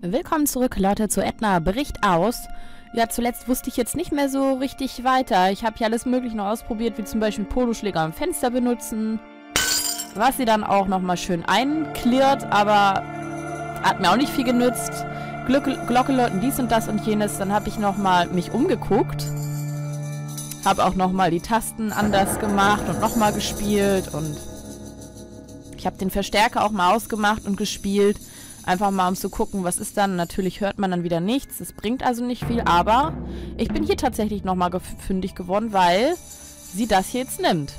Willkommen zurück, Leute, zu Edna Bricht aus. Ja, zuletzt wusste ich jetzt nicht mehr so richtig weiter. Ich habe ja alles Mögliche noch ausprobiert, wie zum Beispiel Poloschläger am Fenster benutzen. Was sie dann auch nochmal schön einklirrt, aber hat mir auch nicht viel genützt. Glocke läuten dies und das und jenes. Dann habe ich nochmal mich umgeguckt. Habe auch nochmal die Tasten anders gemacht und nochmal gespielt. Und ich habe den Verstärker auch mal ausgemacht und gespielt. Einfach mal, um zu gucken, was ist dann. Natürlich hört man dann wieder nichts. Es bringt also nicht viel, aber ich bin hier tatsächlich nochmal fündig geworden, weil sie das hier jetzt nimmt.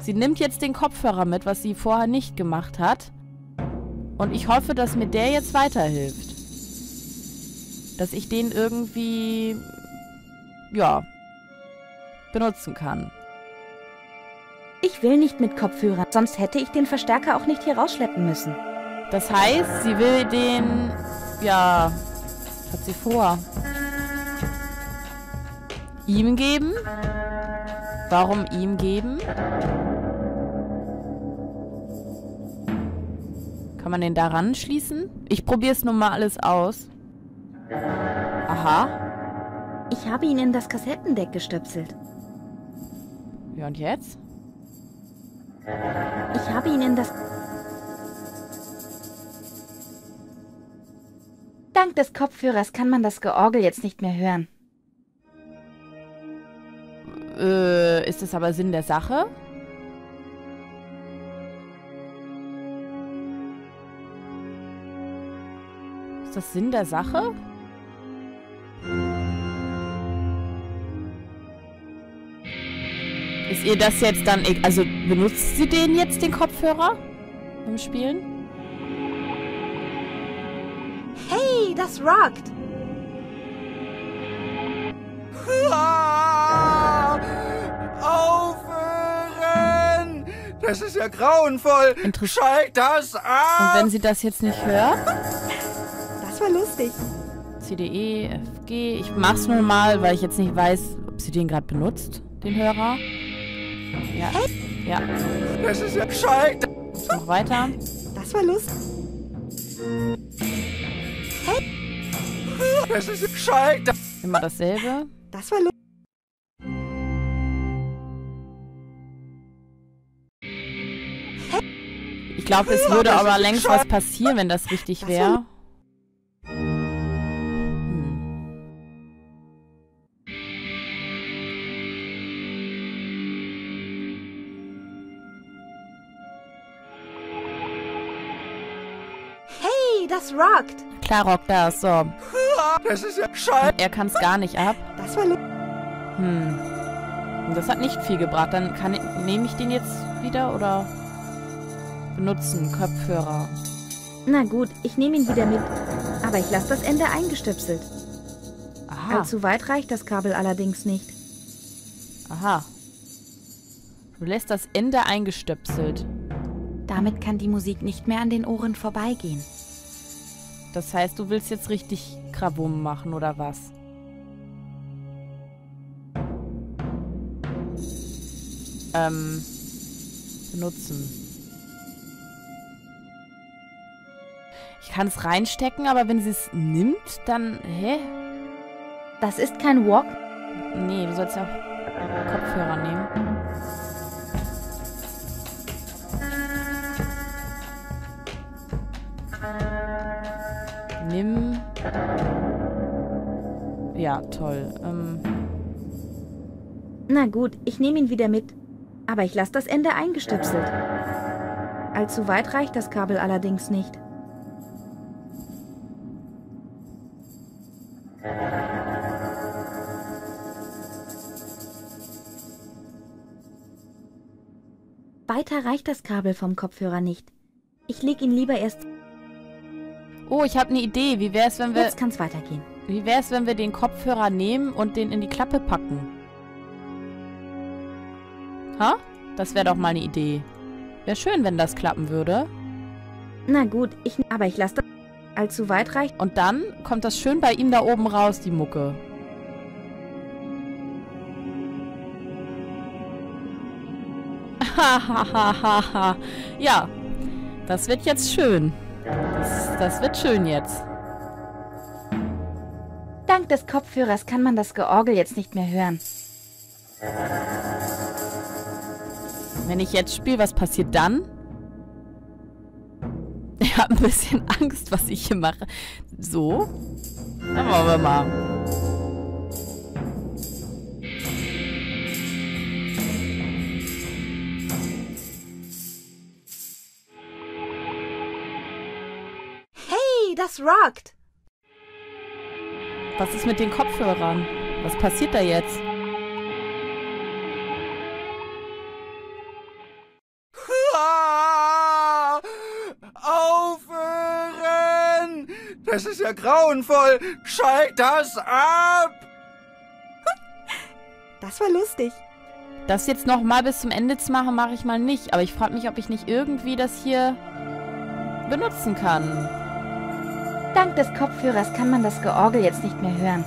Sie nimmt jetzt den Kopfhörer mit, was sie vorher nicht gemacht hat. Und ich hoffe, dass mir der jetzt weiterhilft. Dass ich den irgendwie, ja, benutzen kann. Ich will nicht mit Kopfhörern, sonst hätte ich den Verstärker auch nicht hier rausschleppen müssen. Das heißt, sie will den, ja, was hat sie vor? Ihm geben? Warum ihm geben? Kann man den daran schließen? Ich probiere es nun mal alles aus. Aha. Ich habe ihn in das Kassettendeck gestöpselt. Ja, und jetzt? Ich habe ihn in das... Dank des Kopfhörers kann man das Georgel jetzt nicht mehr hören. Ist das aber Sinn der Sache? Ist das Sinn der Sache? Ist ihr das jetzt dann... Also benutzt sie den jetzt, den Kopfhörer? Beim Spielen? Das rockt. Aufhören! Das ist ja grauenvoll. Schalt das ab! Und wenn sie das jetzt nicht hört? Das war lustig. C, D, E, F, G. Ich mach's nur mal, weil ich jetzt nicht weiß, ob sie den gerade benutzt, den Hörer. Ja. Ja. Das ist ja schalt. Noch weiter. Das war lustig. Das ist gescheit. Immer dasselbe. Das war lustig. Ich glaube, es würde aber längst was passieren, wenn das richtig wäre. Hey, das rockt. Klar rockt das, so. Das ist ja scheiße. Er kann es gar nicht ab. Das war lustig. Das hat nicht viel gebracht. Dann nehme ich den jetzt wieder oder benutzen Kopfhörer. Na gut, ich nehme ihn wieder mit. Aber ich lasse das Ende eingestöpselt. Aha. Allzu weit reicht das Kabel allerdings nicht. Aha. Du lässt das Ende eingestöpselt. Damit kann die Musik nicht mehr an den Ohren vorbeigehen. Das heißt, du willst jetzt richtig Krabum machen, oder was? Benutzen. Ich kann es reinstecken, aber wenn sie es nimmt, dann... Hä? Das ist kein Walk. Nee, du sollst ja auch Kopfhörer nehmen. Nimm. Ja, toll. Na gut, ich nehme ihn wieder mit. Aber ich lasse das Ende eingestöpselt. Allzu weit reicht das Kabel allerdings nicht. Weiter reicht das Kabel vom Kopfhörer nicht. Ich lege ihn lieber erst... Oh, ich habe eine Idee. Wie wäre es, wenn wir... Jetzt kann's weitergehen. Wie wäre es, wenn wir den Kopfhörer nehmen und den in die Klappe packen? Ha? Das wäre doch mal eine Idee. Wäre schön, wenn das klappen würde. Na gut, aber ich lasse das allzu weit reicht. Und dann kommt das schön bei ihm da oben raus, die Mucke. Hahaha. Ja, das wird jetzt schön. Das wird schön jetzt. Dank des Kopfhörers kann man das Georgel jetzt nicht mehr hören. Wenn ich jetzt spiele, was passiert dann? Ich habe ein bisschen Angst, was ich hier mache. So. Dann wollen wir mal. Hey, das rockt! Was ist mit den Kopfhörern? Was passiert da jetzt? Aufhören! Das ist ja grauenvoll! Schalt das ab! Das war lustig. Das jetzt nochmal bis zum Ende zu machen, mache ich mal nicht. Aber ich frage mich, ob ich nicht irgendwie das hier benutzen kann. Dank des Kopfhörers kann man das Georgel jetzt nicht mehr hören.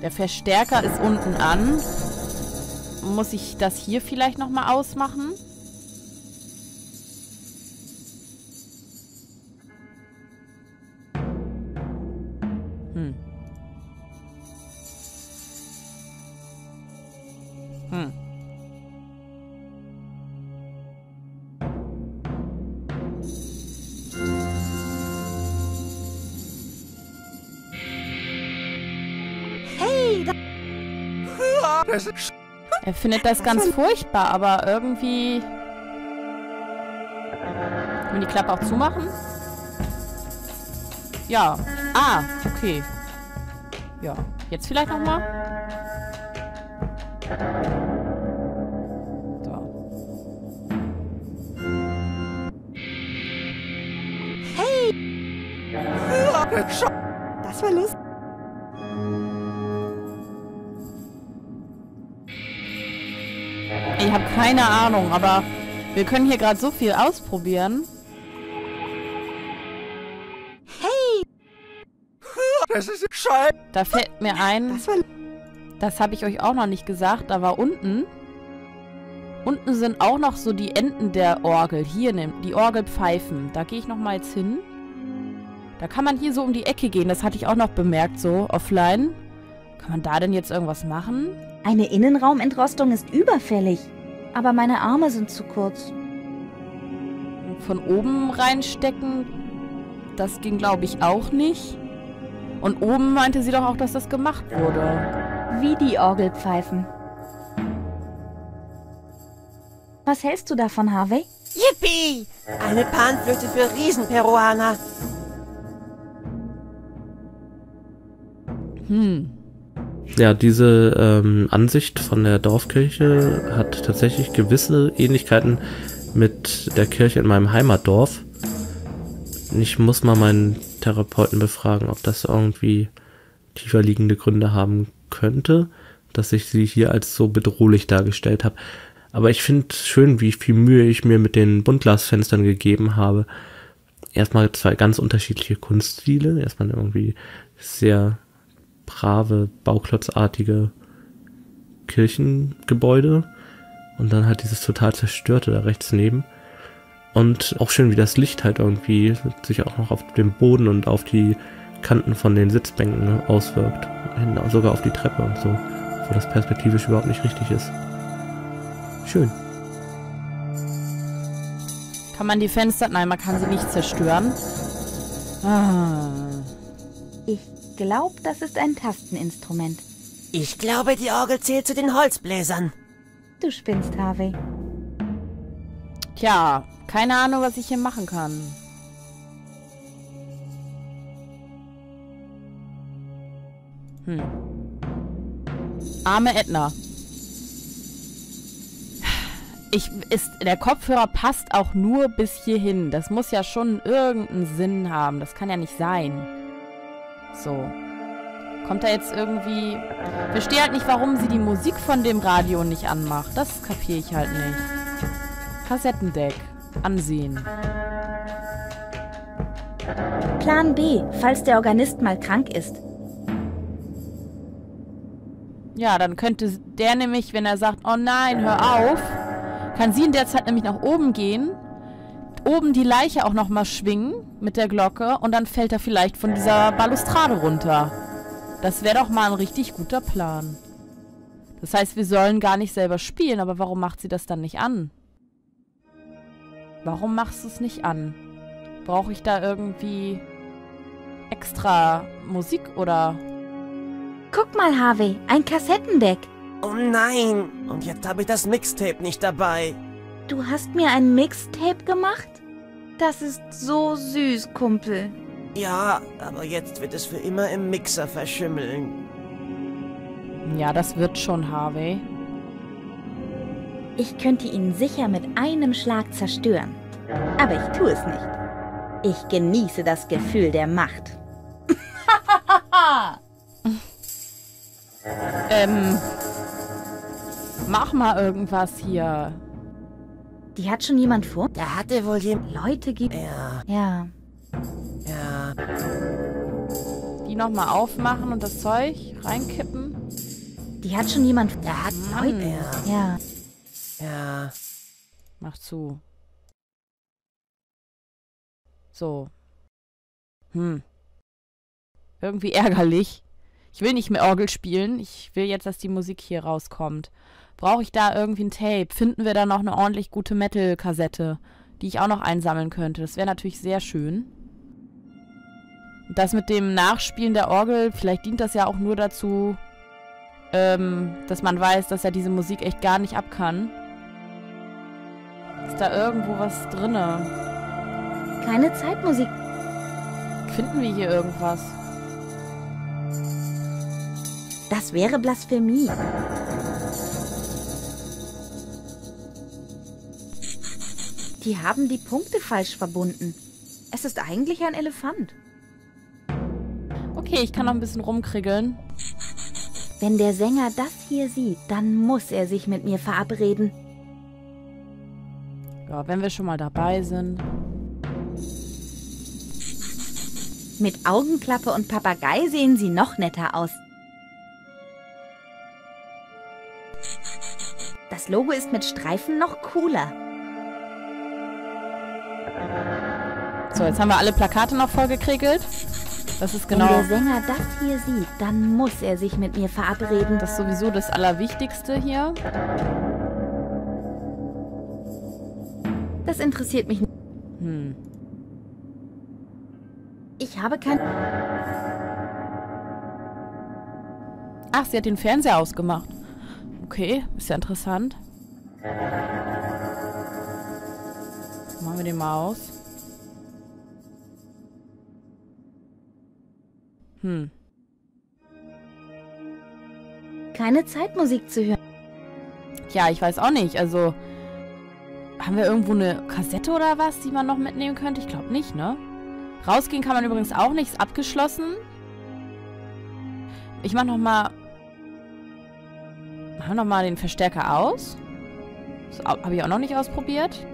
Der Verstärker ist unten an. Muss ich das hier vielleicht nochmal ausmachen? Er findet das ganz furchtbar, aber irgendwie... Können wir die Klappe auch zumachen? Ja. Ah, okay. Ja, jetzt vielleicht nochmal? So. Hey! Das war lustig. Ich habe keine Ahnung, aber wir können hier gerade so viel ausprobieren. Hey! Das ist scheiße. Da fällt mir ein, das habe ich euch auch noch nicht gesagt, aber unten sind auch noch so die Enden der Orgel. Hier, die Orgelpfeifen. Da gehe ich nochmal jetzt hin. Da kann man hier so um die Ecke gehen, das hatte ich auch noch bemerkt, so offline. Kann man da denn jetzt irgendwas machen? Eine Innenraumentrostung ist überfällig. Aber meine Arme sind zu kurz. Von oben reinstecken, das ging, glaube ich, auch nicht. Und oben meinte sie doch auch, dass das gemacht wurde. Wie die Orgelpfeifen. Was hältst du davon, Harvey? Yippie! Eine Panflöte für Riesenperuaner. Ja, diese Ansicht von der Dorfkirche hat tatsächlich gewisse Ähnlichkeiten mit der Kirche in meinem Heimatdorf. Ich muss mal meinen Therapeuten befragen, ob das irgendwie tiefer liegende Gründe haben könnte, dass ich sie hier als so bedrohlich dargestellt habe. Aber ich finde es schön, wie viel Mühe ich mir mit den Buntglasfenstern gegeben habe. Erstmal zwei ganz unterschiedliche Kunststile, erstmal irgendwie sehr... brave, bauklotzartige Kirchengebäude und dann halt dieses total zerstörte da rechts neben und auch schön, wie das Licht halt irgendwie sich auch noch auf den Boden und auf die Kanten von den Sitzbänken auswirkt, sogar auf die Treppe und so, wo das perspektivisch überhaupt nicht richtig ist. Schön. Kann man die Fenster... Nein, man kann sie nicht zerstören. Ah. Ich glaube, das ist ein Tasteninstrument. Ich glaube, die Orgel zählt zu den Holzbläsern. Du spinnst, Harvey. Tja, keine Ahnung, was ich hier machen kann. Arme Edna. Der Kopfhörer passt auch nur bis hierhin. Das muss ja schon irgendeinen Sinn haben. Das kann ja nicht sein. So. Kommt da jetzt irgendwie... Ich verstehe halt nicht, warum sie die Musik von dem Radio nicht anmacht. Das kapiere ich halt nicht. Kassettendeck. Ansehen. Plan B, falls der Organist mal krank ist. Ja, dann könnte der nämlich, wenn er sagt, oh nein, hör auf, kann sie in der Zeit nämlich nach oben gehen, oben die Leiche auch nochmal schwingen mit der Glocke und dann fällt er vielleicht von dieser Balustrade runter. Das wäre doch mal ein richtig guter Plan. Das heißt, wir sollen gar nicht selber spielen, aber warum macht sie das dann nicht an? Warum machst du es nicht an? Brauche ich da irgendwie extra Musik oder... Guck mal, Harvey, ein Kassettendeck. Oh nein, und jetzt habe ich das Mixtape nicht dabei. Du hast mir ein Mixtape gemacht? Das ist so süß, Kumpel. Ja, aber jetzt wird es für immer im Mixer verschimmeln. Ja, das wird schon, Harvey. Ich könnte ihn sicher mit einem Schlag zerstören. Aber ich tue es nicht. Ich genieße das Gefühl der Macht. Mach mal irgendwas hier. Die hat schon jemand vor? Da hatte wohl jemand... Leute gibt... Ja. Die nochmal aufmachen und das Zeug reinkippen. Die hat schon jemand... Da hat Leute... Ja. Mach zu. So. Irgendwie ärgerlich. Ich will nicht mehr Orgel spielen. Ich will jetzt, dass die Musik hier rauskommt. Brauche ich da irgendwie ein Tape? Finden wir da noch eine ordentlich gute Metal-Kassette, die ich auch noch einsammeln könnte? Das wäre natürlich sehr schön. Das mit dem Nachspielen der Orgel, vielleicht dient das ja auch nur dazu, dass man weiß, dass er diese Musik echt gar nicht ab kann. Ist da irgendwo was drinne? Keine Zeitmusik. Finden wir hier irgendwas? Das wäre Blasphemie. Die haben die Punkte falsch verbunden. Es ist eigentlich ein Elefant. Okay, ich kann noch ein bisschen rumkriegeln. Wenn der Sänger das hier sieht, dann muss er sich mit mir verabreden. Ja, wenn wir schon mal dabei sind. Mit Augenklappe und Papagei sehen sie noch netter aus. Das Logo ist mit Streifen noch cooler. So, jetzt haben wir alle Plakate noch vollgekriegelt. Das ist genau... Wenn der Sänger das hier sieht, dann muss er sich mit mir verabreden. Das ist sowieso das Allerwichtigste hier. Das interessiert mich nicht. Ich habe kein... Ach, sie hat den Fernseher ausgemacht. Okay, ist ja interessant. Machen wir den mal aus. Keine Zeitmusik zu hören. Ja, ich weiß auch nicht. Also, haben wir irgendwo eine Kassette oder was, die man noch mitnehmen könnte? Ich glaube nicht, ne? Rausgehen kann man übrigens auch nicht. Ist abgeschlossen. Ich mache nochmal... Machen wir nochmal den Verstärker aus. Das habe ich auch noch nicht ausprobiert.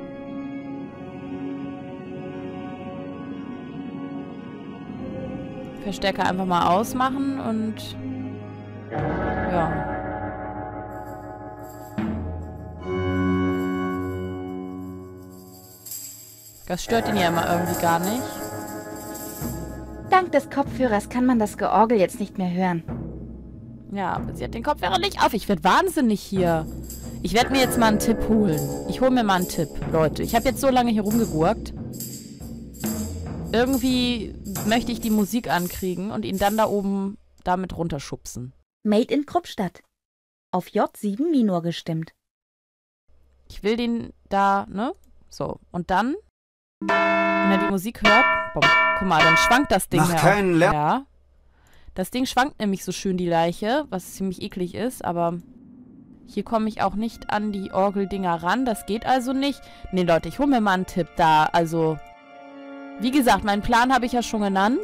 Verstärker einfach mal ausmachen und... Ja. Das stört ihn ja immer irgendwie gar nicht. Dank des Kopfhörers kann man das Georgel jetzt nicht mehr hören. Ja, aber sie hat den Kopfhörer nicht auf. Ich werde wahnsinnig hier. Ich werde mir jetzt mal einen Tipp holen. Ich hole mir mal einen Tipp, Leute. Ich habe jetzt so lange hier rumgegurkt. Irgendwie möchte ich die Musik ankriegen und ihn dann da oben damit runterschubsen. Made in Kruppstadt. Auf J7 Minor gestimmt. Ich will den da, ne? So. Und dann, wenn er die Musik hört, boom, guck mal, dann schwankt das Ding. Mach keinen Lärm. Ja. Das Ding schwankt nämlich so schön, die Leiche, was ziemlich eklig ist, aber hier komme ich auch nicht an die Orgeldinger ran. Das geht also nicht. Nee, Leute, ich hole mir mal einen Tipp da, also... Wie gesagt, meinen Plan habe ich ja schon genannt.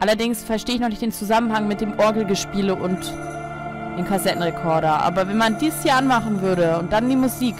Allerdings verstehe ich noch nicht den Zusammenhang mit dem Orgelgespiele und dem Kassettenrekorder. Aber wenn man dies hier anmachen würde und dann die Musik,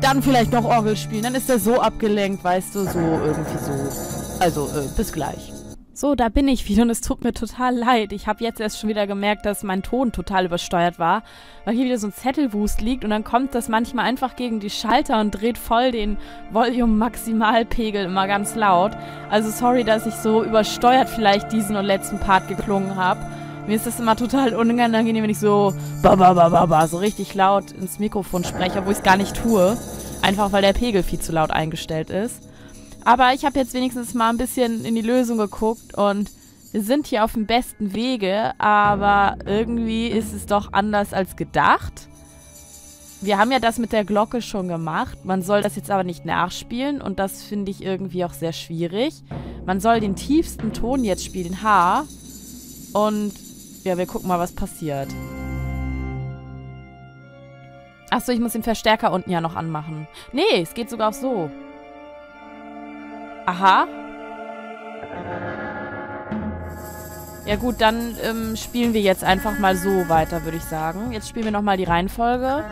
dann vielleicht noch Orgel spielen, dann ist er so abgelenkt, weißt du, so irgendwie so. Also, bis gleich. So, da bin ich wieder und es tut mir total leid. Ich habe jetzt erst schon wieder gemerkt, dass mein Ton total übersteuert war, weil hier wieder so ein Zettelwust liegt und dann kommt das manchmal einfach gegen die Schalter und dreht voll den Volume-Maximalpegel immer ganz laut. Also sorry, dass ich so übersteuert vielleicht diesen und letzten Part geklungen habe. Mir ist das immer total unangenehm, wenn ich so so richtig laut ins Mikrofon spreche, obwohl ich es gar nicht tue. Einfach weil der Pegel viel zu laut eingestellt ist. Aber ich habe jetzt wenigstens mal ein bisschen in die Lösung geguckt und wir sind hier auf dem besten Wege, aber irgendwie ist es doch anders als gedacht. Wir haben ja das mit der Glocke schon gemacht, man soll das jetzt aber nicht nachspielen und das finde ich irgendwie auch sehr schwierig. Man soll den tiefsten Ton jetzt spielen, H, und ja, wir gucken mal, was passiert. Achso, ich muss den Verstärker unten ja noch anmachen. Nee, es geht sogar auch so. Aha. Ja gut, dann spielen wir jetzt einfach mal so weiter, würde ich sagen. Jetzt spielen wir nochmal die Reihenfolge.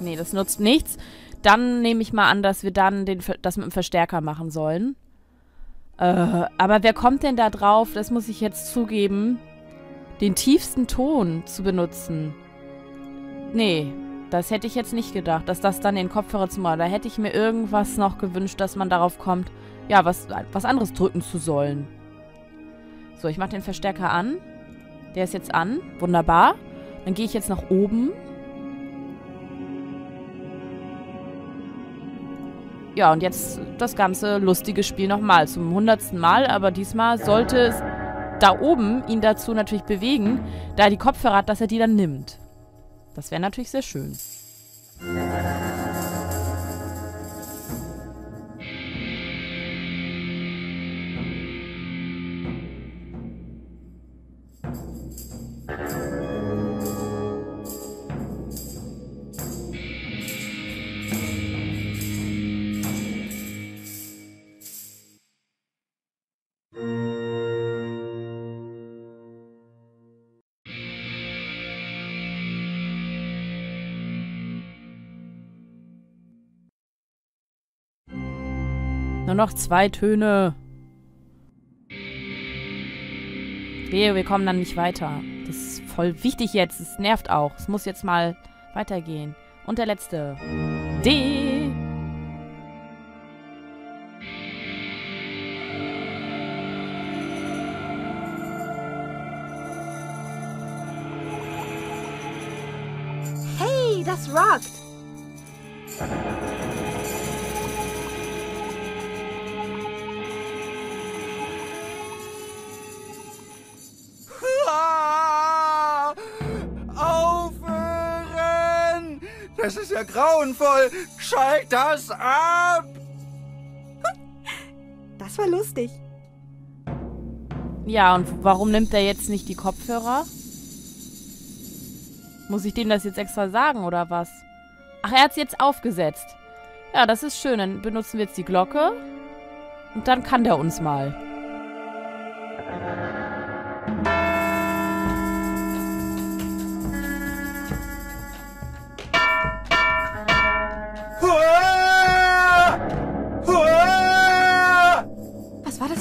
Nee, das nutzt nichts. Dann nehme ich mal an, dass wir dann das mit dem Verstärker machen sollen. Aber wer kommt denn da drauf, das muss ich jetzt zugeben, den tiefsten Ton zu benutzen? Nee, das hätte ich jetzt nicht gedacht, dass das dann den Kopfhörer zu machen. Da hätte ich mir irgendwas noch gewünscht, dass man darauf kommt, ja, was anderes drücken zu sollen. So, ich mache den Verstärker an. Der ist jetzt an. Wunderbar. Dann gehe ich jetzt nach oben. Ja, und jetzt das ganze lustige Spiel nochmal, zum 100. Mal, aber diesmal sollte es da oben ihn dazu natürlich bewegen, da er die Kopfhörer hat, dass er die dann nimmt. Das wäre natürlich sehr schön. Nur noch 2 Töne. Wehe, wir kommen dann nicht weiter. Das ist voll wichtig jetzt. Es nervt auch. Es muss jetzt mal weitergehen. Und der letzte. D. Hey, das rockt. Das ist ja grauenvoll. Schalt das ab! Das war lustig. Ja, und warum nimmt er jetzt nicht die Kopfhörer? Muss ich dem das jetzt extra sagen, oder was? Ach, er hat es jetzt aufgesetzt. Ja, das ist schön. Dann benutzen wir jetzt die Glocke. Und dann kann der uns mal.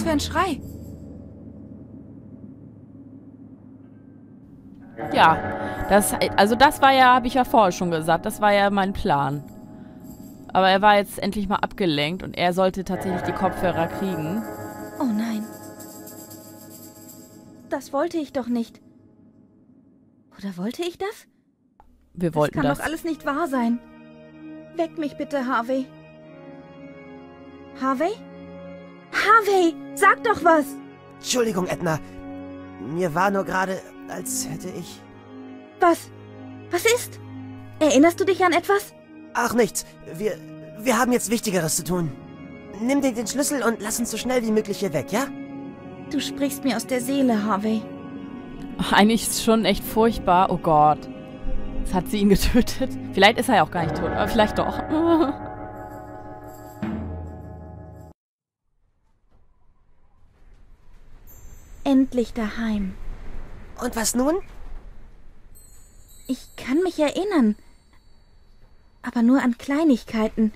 Ein Schrei. Ja, das war ja, habe ich ja vorher schon gesagt, das war ja mein Plan. Aber er war jetzt endlich mal abgelenkt und er sollte tatsächlich die Kopfhörer kriegen. Oh nein. Das wollte ich doch nicht. Oder wollte ich das? Wir wollten das. Das kann doch alles nicht wahr sein. Weck mich bitte, Harvey. Harvey? Harvey, sag doch was! Entschuldigung, Edna. Mir war nur gerade, als hätte ich... Was? Was ist? Erinnerst du dich an etwas? Ach, nichts. Wir haben jetzt Wichtigeres zu tun. Nimm dir den Schlüssel und lass uns so schnell wie möglich hier weg, ja? Du sprichst mir aus der Seele, Harvey. Ach, eigentlich ist es schon echt furchtbar. Oh Gott. Jetzt hat sie ihn getötet. Vielleicht ist er ja auch gar nicht tot, aber vielleicht doch. Endlich daheim. Und was nun? Ich kann mich erinnern. Aber nur an Kleinigkeiten.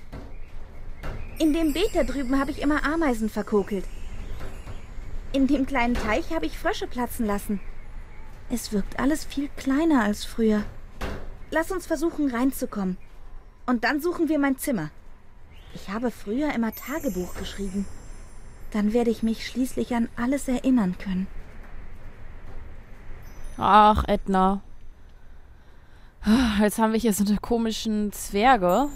In dem Beet da drüben habe ich immer Ameisen verkokelt. In dem kleinen Teich habe ich Frösche platzen lassen. Es wirkt alles viel kleiner als früher. Lass uns versuchen, reinzukommen. Und dann suchen wir mein Zimmer. Ich habe früher immer Tagebuch geschrieben. Dann werde ich mich schließlich an alles erinnern können. Ach, Edna. Jetzt haben wir hier so eine komischen Zwerge.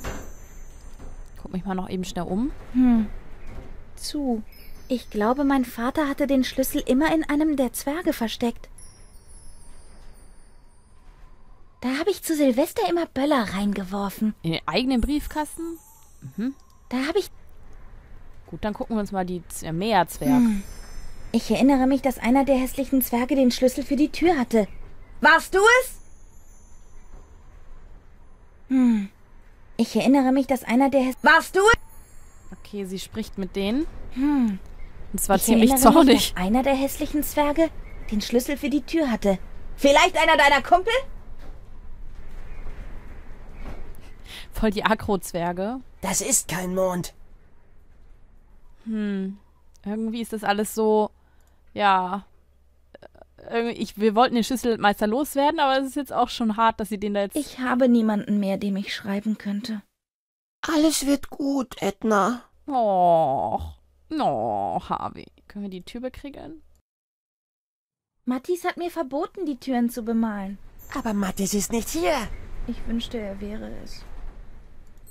Guck mich mal noch eben schnell um. Zu. Ich glaube, mein Vater hatte den Schlüssel immer in einem der Zwerge versteckt. Da habe ich zu Silvester immer Böller reingeworfen. In den eigenen Briefkasten? Mhm. Da habe ich... Gut, dann gucken wir uns mal die Meerzwerge. Ich erinnere mich, dass einer der hässlichen Zwerge den Schlüssel für die Tür hatte. Warst du es? Ich erinnere mich, dass einer der... Warst du es? Okay, sie spricht mit denen. Und zwar ziemlich zornig. Ich erinnere mich, dass einer der hässlichen Zwerge den Schlüssel für die Tür hatte. Vielleicht einer deiner Kumpel? Voll die Agro-Zwerge. Das ist kein Mond. Irgendwie ist das alles so, ja, wir wollten den Schlüsselmeister loswerden, aber es ist jetzt auch schon hart, dass sie den da jetzt... Ich habe niemanden mehr, dem ich schreiben könnte. Alles wird gut, Edna. Oh, Harvey. Können wir die Tür bekriegen? Mathis hat mir verboten, die Türen zu bemalen. Aber Mathis ist nicht hier. Ich wünschte, er wäre es.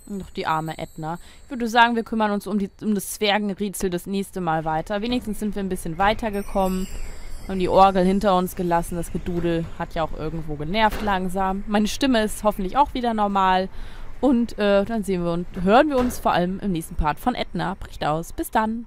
Doch die arme Edna. Ich würde sagen, wir kümmern uns um das Zwergenrätsel das nächste Mal weiter. Wenigstens sind wir ein bisschen weitergekommen. Haben die Orgel hinter uns gelassen. Das Gedudel hat ja auch irgendwo genervt langsam. Meine Stimme ist hoffentlich auch wieder normal. Und dann sehen wir und hören wir uns vor allem im nächsten Part von Edna Bricht aus. Bis dann.